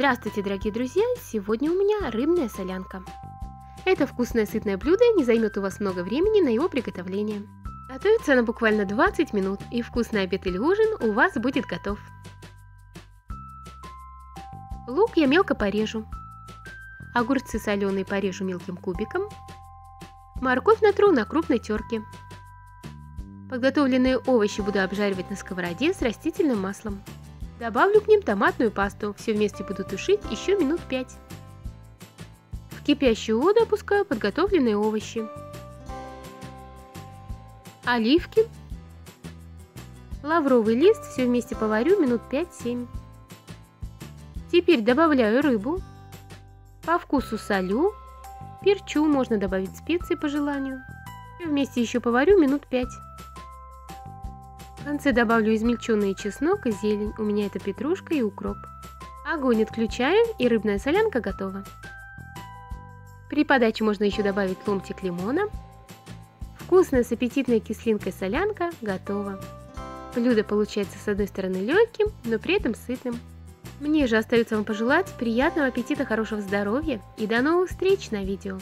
Здравствуйте, дорогие друзья! Сегодня у меня рыбная солянка. Это вкусное сытное блюдо не займет у вас много времени на его приготовление. Готовится она буквально 20 минут, и вкусный обед или ужин у вас будет готов. Лук я мелко порежу. Огурцы соленые порежу мелким кубиком. Морковь натру на крупной терке. Подготовленные овощи буду обжаривать на сковороде с растительным маслом. Добавлю к ним томатную пасту. Все вместе буду тушить еще минут 5. В кипящую воду опускаю подготовленные овощи. Оливки. Лавровый лист. Все вместе поварю минут 5-7. Теперь добавляю рыбу. По вкусу солю. Перчу. Можно добавить специи по желанию. Все вместе еще поварю минут 5. В конце добавлю измельченный чеснок и зелень, у меня это петрушка и укроп. Огонь отключаю, и рыбная солянка готова. При подаче можно еще добавить ломтик лимона. Вкусная с аппетитной кислинкой солянка готова. Блюдо получается с одной стороны легким, но при этом сытным. Мне же остается вам пожелать приятного аппетита, хорошего здоровья и до новых встреч на видео.